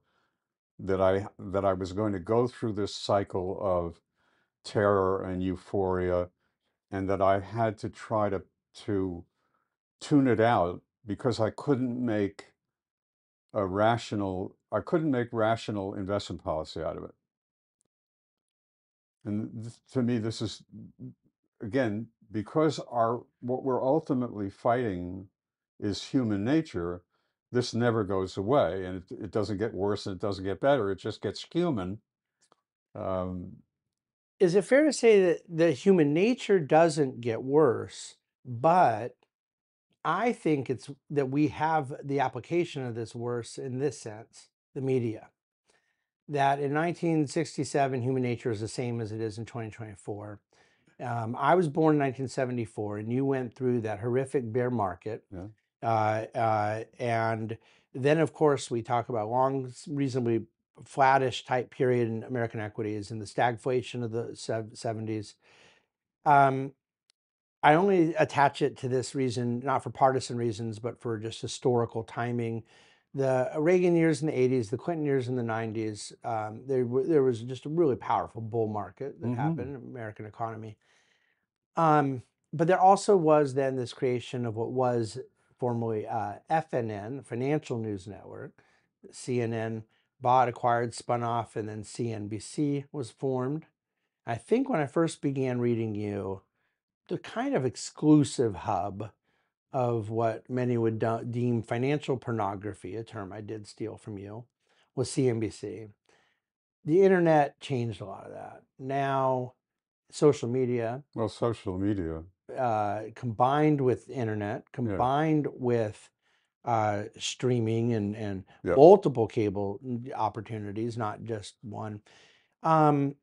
that I, that I was going to go through this cycle of terror and euphoria, and that I had to try to, to tune it out because I couldn't make a rational, I couldn't make rational investment policy out of it. And th- to me, this is, again, because our, what we're ultimately fighting is human nature. This never goes away, and it, it doesn't get worse and it doesn't get better. It just gets human. Um, Is it fair to say that the human nature doesn't get worse, but I think it's that we have the application of this worse in this sense, the media, that in nineteen sixty-seven, human nature is the same as it is in twenty twenty-four. Um, I was born in nineteen seventy-four, and you went through that horrific bear market. Yeah. Uh, uh, and then, of course, we talk about long, reasonably flattish type period in American equities and the stagflation of the seventies. Um, I only attach it to this reason, not for partisan reasons, but for just historical timing. The Reagan years in the eighties, the Clinton years in the nineties, um, there, there was just a really powerful bull market that mm-hmm. happened in the American economy. Um, but there also was then this creation of what was formerly uh, F N N, Financial News Network. C N N bought, acquired, spun off, and then C N B C was formed. I think when I first began reading you, the kind of exclusive hub of what many would de- deem financial pornography, a term I did steal from you, was C N B C. The internet changed a lot of that. Now, social media. Well, social media. Uh, combined with internet, combined yeah. with uh, streaming and, and yeah. multiple cable opportunities, not just one. Um,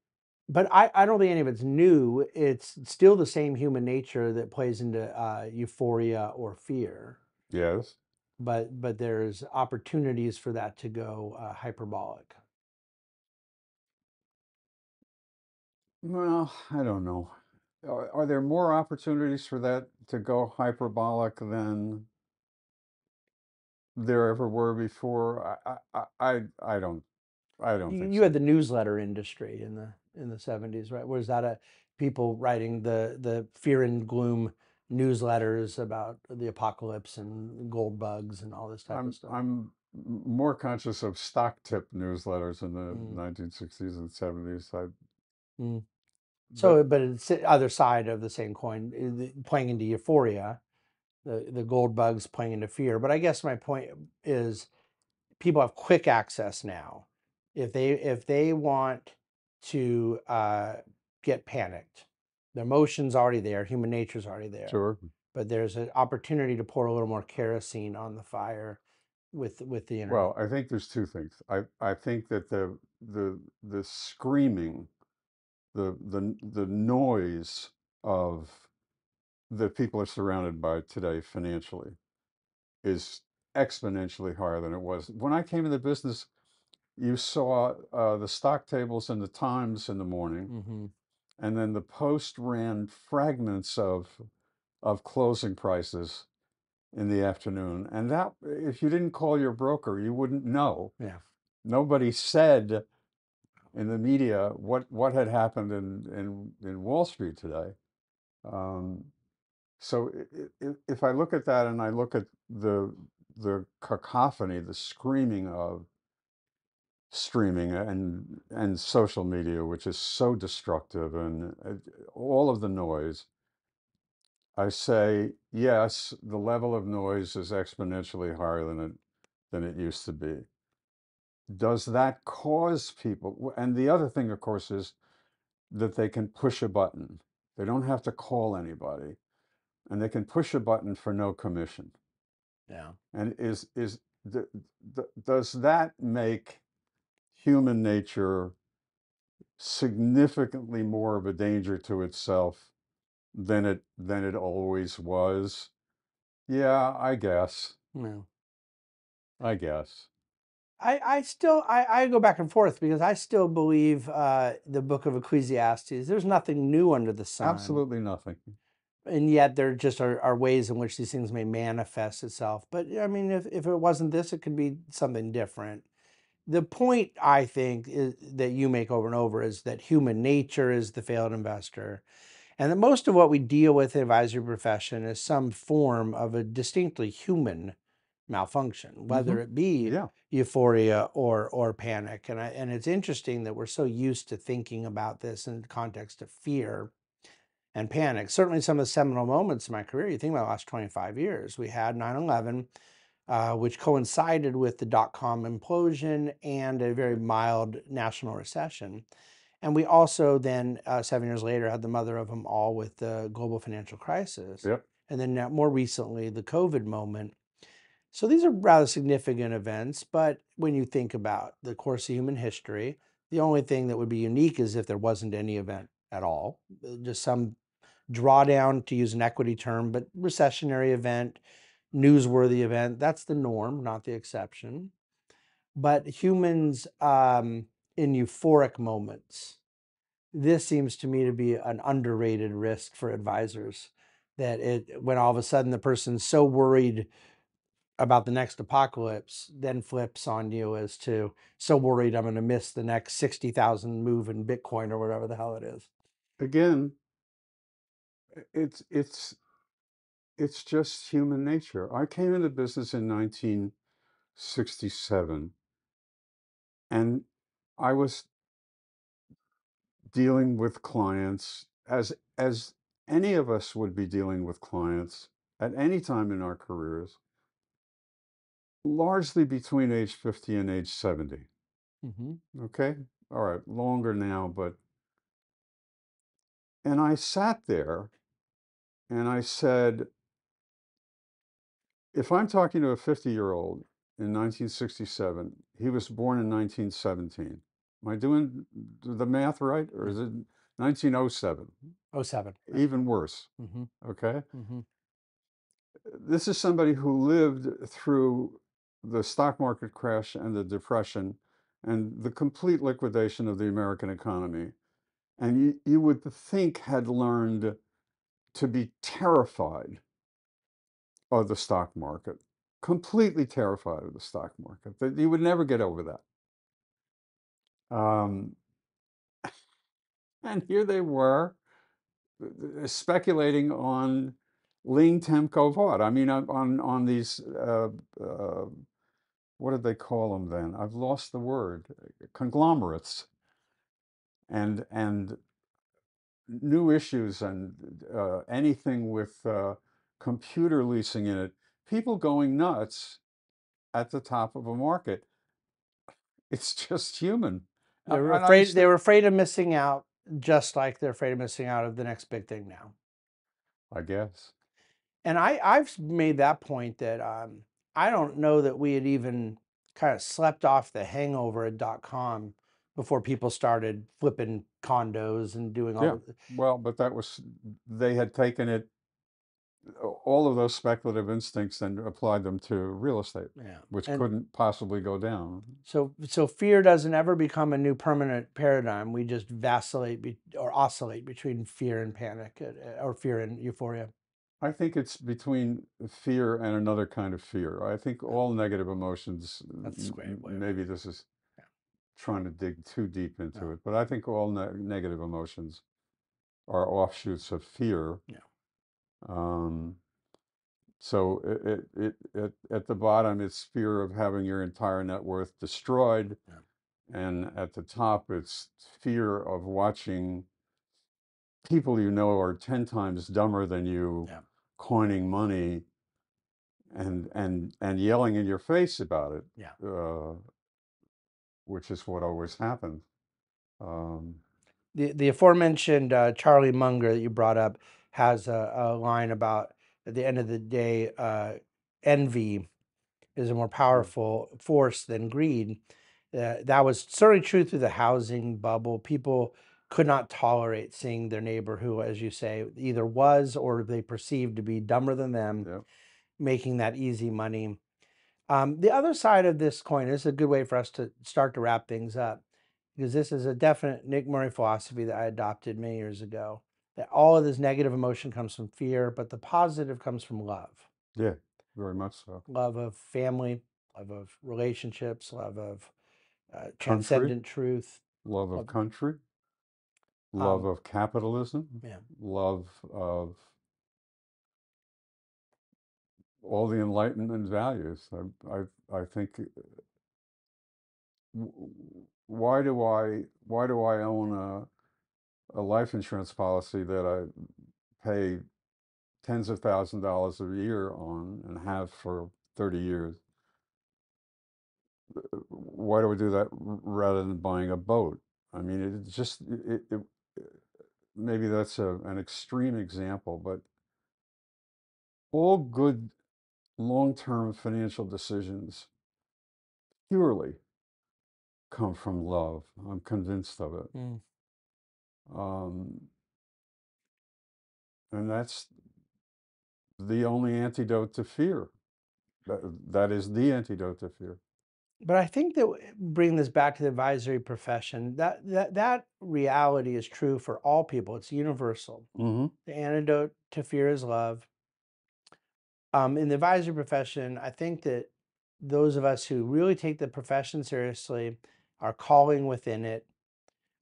but I, I don't think any of it's new. It's still the same human nature that plays into uh, euphoria or fear. Yes. But, but there's opportunities for that to go uh, hyperbolic. Well, I don't know. Are there more opportunities for that to go hyperbolic than there ever were before? I I I, I don't I don't. You, think you so. Had the newsletter industry in the in the seventies, right? Was that a people writing the the fear and gloom newsletters about the apocalypse and gold bugs and all this type I'm, of stuff? I'm more conscious of stock tip newsletters in the mm. nineteen sixties and seventies. I. Mm. So, but, but it's the other side of the same coin, playing into euphoria, the, the gold bugs playing into fear. But I guess my point is people have quick access now. If they if they want to uh, get panicked, the emotion's already there, human nature's already there. Sure. But there's an opportunity to pour a little more kerosene on the fire with with the internet. Well, I think there's two things. I, I think that the the the screaming The, the the noise of that people are surrounded by today financially is exponentially higher than it was. When I came into the business, you saw uh, the stock tables in the Times in the morning, mm-hmm. and then the Post ran fragments of of closing prices in the afternoon. And that, if you didn't call your broker, you wouldn't know. Yeah, nobody said in the media what what had happened in in, in Wall Street today. Um, so if, if I look at that and I look at the the cacophony, the screaming of streaming and and social media, which is so destructive, and all of the noise, I say yes, the level of noise is exponentially higher than it than it used to be. Does that cause people? And the other thing, of course, is that they can push a button. They don't have to call anybody, and they can push a button for no commission. Yeah. And is is the, the, does that make human nature significantly more of a danger to itself than it than it always was. Yeah, I guess. Yeah. I guess. I, I still, I, I go back and forth because I still believe uh, the book of Ecclesiastes. There's nothing new under the sun. Absolutely nothing. And yet there just are, are ways in which these things may manifest itself. But I mean, if, if it wasn't this, it could be something different. The point I think is, that you make over and over is that human nature is the failed investor. And that most of what we deal with in the advisory profession is some form of a distinctly human malfunction, whether mm-hmm. it be yeah. euphoria or or panic. And I, and it's interesting that we're so used to thinking about this in the context of fear and panic. Certainly some of the seminal moments in my career, you think about the last twenty-five years, we had nine eleven, uh, which coincided with the dot-com implosion and a very mild national recession. And we also then, uh, seven years later, had the mother of them all with the global financial crisis. Yep. And then now, more recently, the COVID moment. So these are rather significant events, but when you think about the course of human history, the only thing that would be unique is if there wasn't any event at all, just some drawdown, to use an equity term, but recessionary event, newsworthy event, that's the norm, not the exception. But humans um, in euphoric moments, this seems to me to be an underrated risk for advisors, that it when all of a sudden the person's so worried about the next apocalypse, then flips on you as to, so worried I'm going to miss the next sixty thousand move in Bitcoin or whatever the hell it is. Again, it's it's it's just human nature. I came into business in nineteen sixty-seven, and I was dealing with clients as as any of us would be dealing with clients at any time in our careers, largely between age fifty and age seventy. Mm-hmm. Okay, all right, longer now, but. And I sat there and I said, if I'm talking to a fifty-year-old in nineteen sixty-seven, he was born in nineteen seventeen. Am I doing the math right? Or is it nineteen oh seven? oh seven. Even worse, mm-hmm. okay? Mm-hmm. This is somebody who lived through the stock market crash and the depression and the complete liquidation of the American economy. And you, you would think had learned to be terrified of the stock market, completely terrified of the stock market, that you would never get over that. Um, and here they were speculating on Ling Temco Vought. I mean, on, on these, uh, uh, what did they call them then? I've lost the word, conglomerates and, and new issues and uh, anything with uh, computer leasing in it. People going nuts at the top of a market. It's just human. They were, afraid, they were afraid of missing out, just like they're afraid of missing out of the next big thing now, I guess. And I, I've made that point that um, I don't know that we had even kind of slept off the hangover at dot-com before people started flipping condos and doing all yeah. of the... Well, but that was, they had taken it, all of those speculative instincts and applied them to real estate, yeah. which and couldn't possibly go down. So, so fear doesn't ever become a new permanent paradigm. We just vacillate be, or oscillate between fear and panic or fear and euphoria. I think it's between fear and another kind of fear. I think all negative emotions, That's maybe this is yeah. trying to dig too deep into yeah. it, but I think all ne negative emotions are offshoots of fear. Yeah. Um, so it, it, it, it, at the bottom, it's fear of having your entire net worth destroyed. Yeah. And at the top, it's fear of watching people you know are ten times dumber than you yeah. coining money and and and yelling in your face about it, yeah. uh, which is what always happened. Um, the, the aforementioned uh, Charlie Munger that you brought up has a, a line about, at the end of the day, uh, envy is a more powerful force than greed. Uh, that was certainly true through the housing bubble. People could not tolerate seeing their neighbor who, as you say, either was or they perceived to be dumber than them, yeah. making that easy money. Um, the other side of this coin, this is a good way for us to start to wrap things up, because this is a definite Nick Murray philosophy that I adopted many years ago, that all of this negative emotion comes from fear, but the positive comes from love. Yeah, very much so. Love of family, love of relationships, love of uh, transcendent truth. Love of country, love um, of capitalism, yeah. love of all the Enlightenment values. I, I, I think, why do I, why do I own a, a life insurance policy that I pay tens of thousands of dollars a year on and have for thirty years? Why do we do that rather than buying a boat? I mean, it just, it, it, maybe that's a, an extreme example, but all good long-term financial decisions purely come from love. I'm convinced of it. Mm. Um, and that's the only antidote to fear. That, that is the antidote to fear. But I think that bringing this back to the advisory profession, that that, that reality is true for all people. It's universal. Mm-hmm. The antidote to fear is love. Um, in the advisory profession, I think that those of us who really take the profession seriously, are calling within it,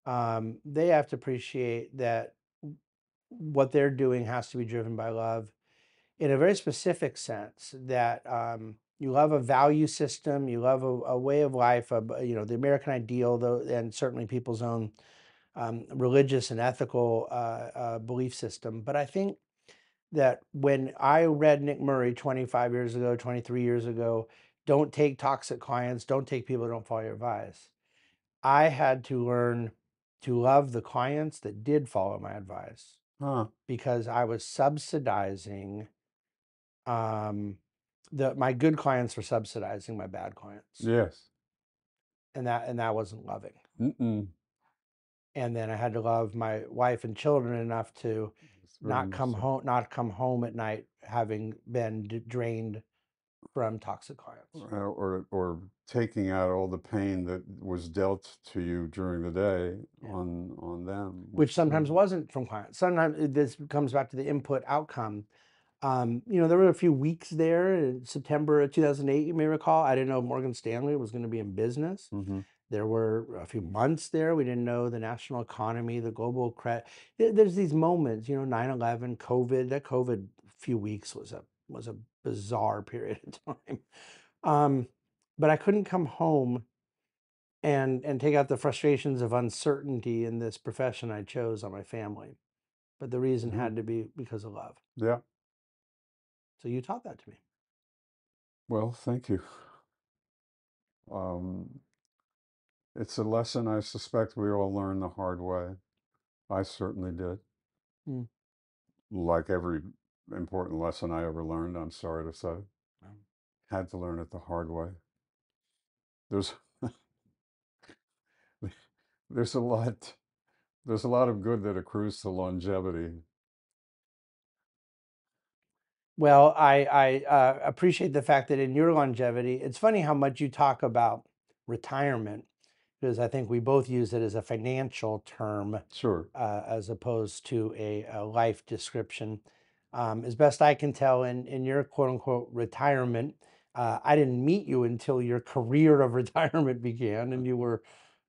um, they have to appreciate that what they're doing has to be driven by love in a very specific sense, that um, you love a value system, you love a, a way of life, a, you know, the American ideal, though, and certainly people's own um, religious and ethical uh, uh, belief system. But I think that when I read Nick Murray twenty-five years ago, twenty-three years ago, don't take toxic clients, don't take people who don't follow your advice. I had to learn to love the clients that did follow my advice, huh. because I was subsidizing, um, the, my good clients were subsidizing my bad clients. Yes. And that, and that wasn't loving. Mm-mm. And then I had to love my wife and children enough to not come home, not come home at night having been d drained from toxic clients, or, or or taking out all the pain that was dealt to you during the day yeah. on on them, which, which sometimes was, wasn't from clients. Sometimes this comes back to the input outcome. Um, you know, there were a few weeks there in September of two thousand eight. You may recall, I didn't know Morgan Stanley was going to be in business. Mm-hmm. There were a few months there. We didn't know the national economy, the global credit. There's these moments, you know, nine eleven, COVID. That COVID few weeks was a was a bizarre period of time. Um, but I couldn't come home and and take out the frustrations of uncertainty in this profession I chose on my family. But the reason mm-hmm. had to be because of love. Yeah. So you taught that to me. Well, thank you. Um. It's a lesson I suspect we all learn the hard way. I certainly did. Mm. Like every important lesson I ever learned, I'm sorry to say. Wow. Had to learn it the hard way. There's there's a lot there's a lot of good that accrues to longevity. Well, I, I uh, appreciate the fact that in your longevity, it's funny how much you talk about retirement, because I think we both use it as a financial term, sure, uh, as opposed to a, a life description. Um, as best I can tell, in, in your quote-unquote retirement, uh, I didn't meet you until your career of retirement began, and you were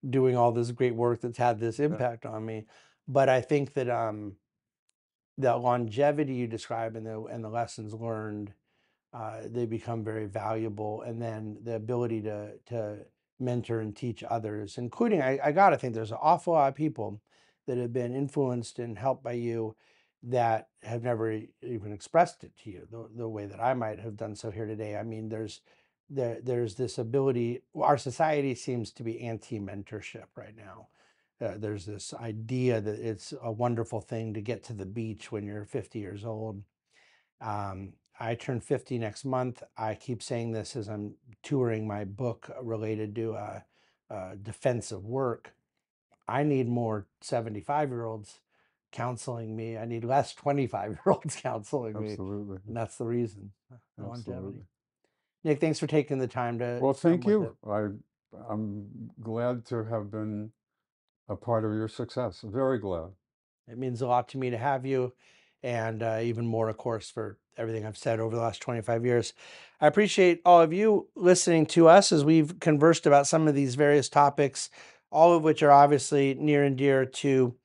doing all this great work that's had this impact yeah. on me. But I think that um, the longevity you describe and the, and the lessons learned, uh, they become very valuable, and then the ability to, to mentor and teach others, including, I, I gotta think there's an awful lot of people that have been influenced and helped by you that have never even expressed it to you the, the way that I might have done so here today. I mean, there's there, there's this ability, our society seems to be anti-mentorship right now. Uh, there's this idea that it's a wonderful thing to get to the beach when you're fifty years old. Um, I turn fifty next month. I keep saying this as I'm touring my book related to uh, uh, defensive work. I need more seventy-five-year-olds counseling me. I need less twenty-five-year-olds counseling Absolutely. me. Absolutely. And that's the reason. Longevity. Nick, thanks for taking the time to. Well, thank you. I, I'm glad to have been a part of your success. Very glad. It means a lot to me to have you, and uh, even more, of course, for everything I've said over the last twenty-five years. I appreciate all of you listening to us as we've conversed about some of these various topics, all of which are obviously near and dear to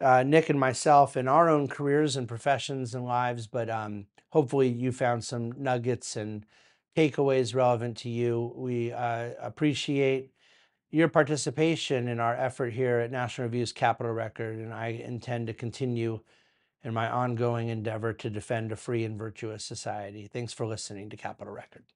uh, Nick and myself in our own careers and professions and lives. But um, hopefully you found some nuggets and takeaways relevant to you. We uh, appreciate your participation in our effort here at National Review's Capital Record, and I intend to continue in my ongoing endeavor to defend a free and virtuous society. Thanks for listening to Capital Record.